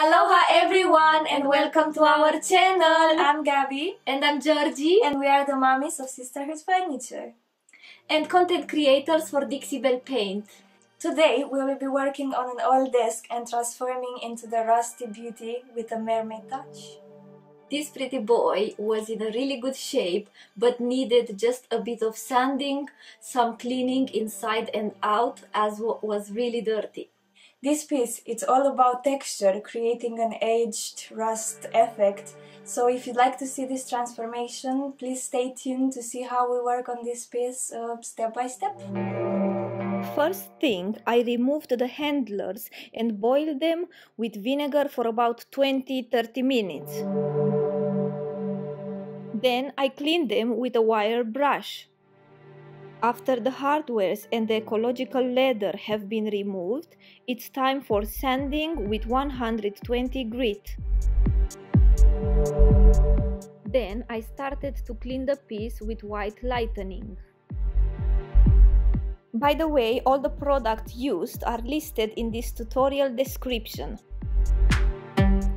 Aloha everyone and welcome to our channel. I'm Gabi and I'm Georgie and we are the mommies of Sisterhood Furniture and content creators for Dixie Belle Paint. Today we will be working on an old desk and transforming into the rusty beauty with a mermaid touch. This pretty boy was in a really good shape but needed just a bit of sanding, some cleaning inside and out as was really dirty. This piece, it's all about texture, creating an aged rust effect. So if you'd like to see this transformation, please stay tuned to see how we work on this piece step by step. First thing, I removed the handlers and boiled them with vinegar for about 20-30 minutes. Then I cleaned them with a wire brush. After the hardwares and the ecological leather have been removed, it's time for sanding with 120 grit. Then I started to clean the piece with White Lightning. By the way, all the products used are listed in this tutorial description.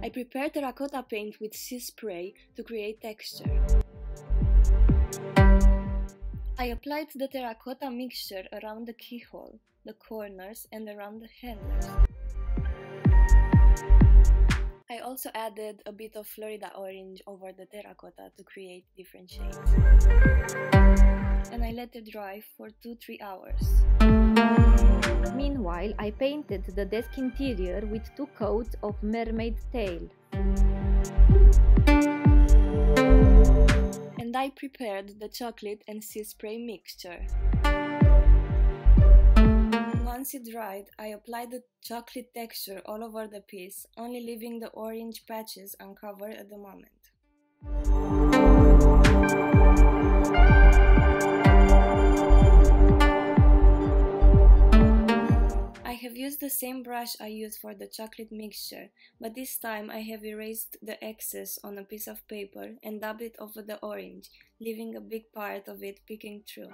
I prepared terracotta paint with Sea Spray to create texture. I applied the terracotta mixture around the keyhole, the corners and around the handles. I also added a bit of Florida Orange over the terracotta to create different shades. And I let it dry for 2-3 hours. Meanwhile, I painted the desk interior with 2 coats of Mermaid Tail. And I prepared the chocolate and sea spray mixture. Once it dried, I applied the chocolate texture all over the piece, only leaving the orange patches uncovered at the moment. I have used the same brush I used for the chocolate mixture, but this time I have erased the excess on a piece of paper and dabbed it over the orange, leaving a big part of it peeking through.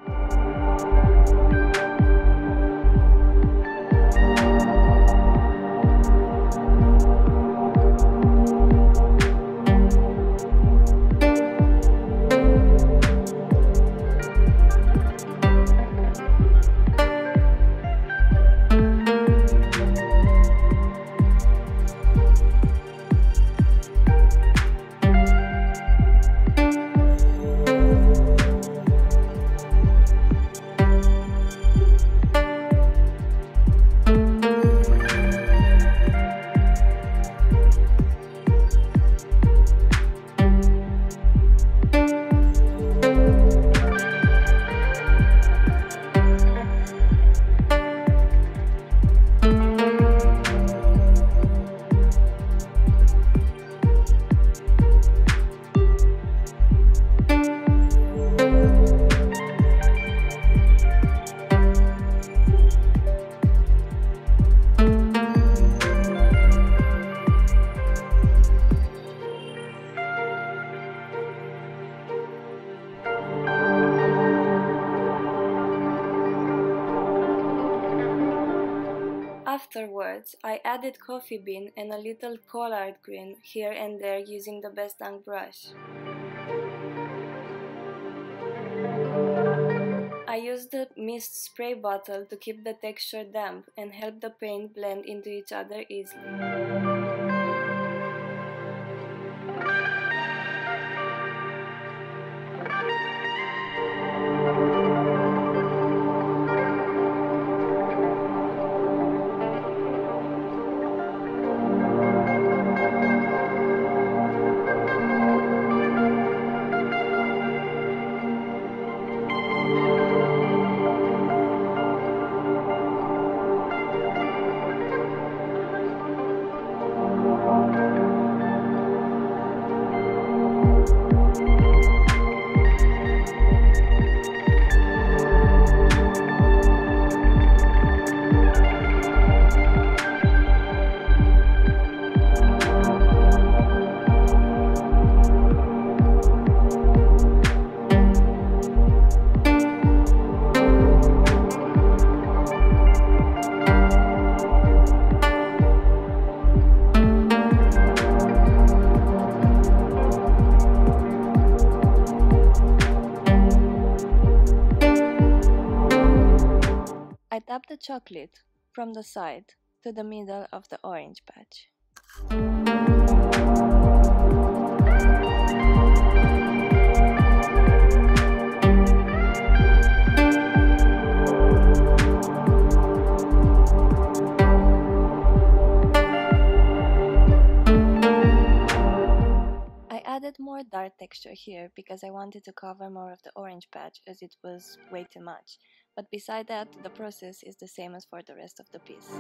Afterwards, I added Coffee Bean and a little Collard Green here and there using the Best Dang brush. I used the mist spray bottle to keep the texture damp and help the paint blend into each other easily. the chocolate from the side to the middle of the orange patch. I added more dark texture here because I wanted to cover more of the orange patch as it was way too much, but beside that the process is the same as for the rest of the piece.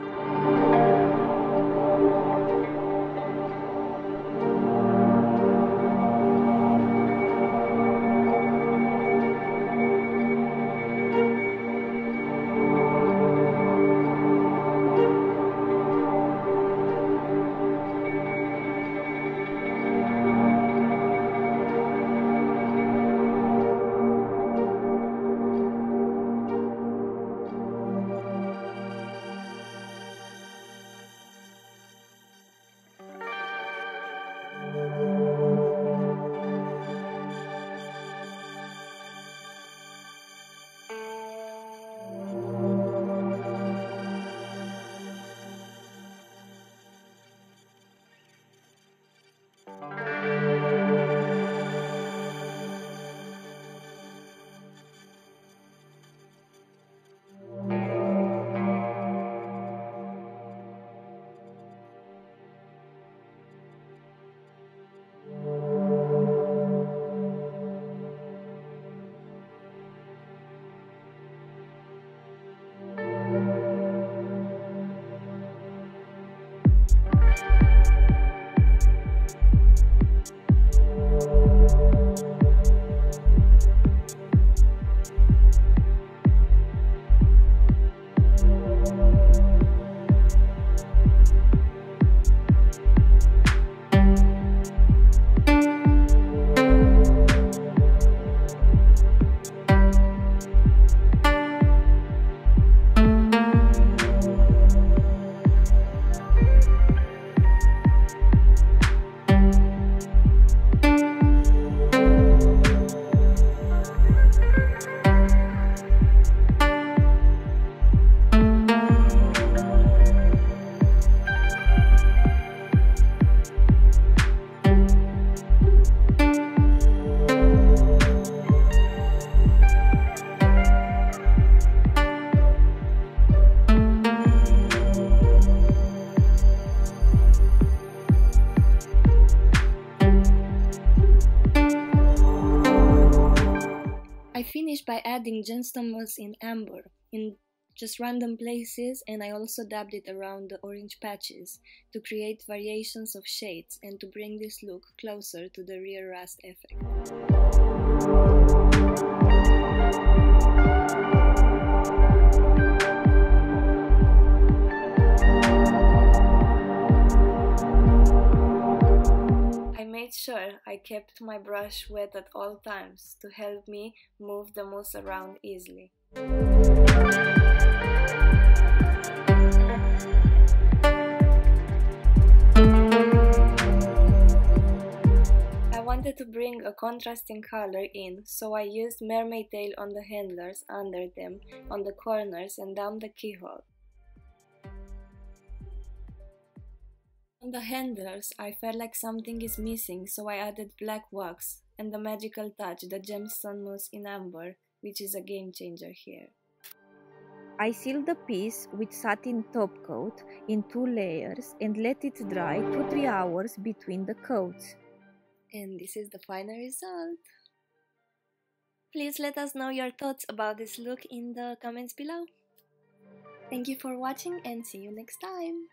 By adding gemstone mousse in amber in just random places, and I also dabbed it around the orange patches to create variations of shades and to bring this look closer to the real rust effect. Sure, I kept my brush wet at all times to help me move the mousse around easily. I wanted to bring a contrasting color in, so I used Mermaid Tail on the handlers, under them, on the corners and down the keyhole. On the handlers, I felt like something is missing, so I added black wax and the magical touch, the gemstone mousse in amber, which is a game changer here. I sealed the piece with satin top coat in 2 layers and let it dry 2-3 hours between the coats. And this is the final result. Please let us know your thoughts about this look in the comments below. Thank you for watching and see you next time.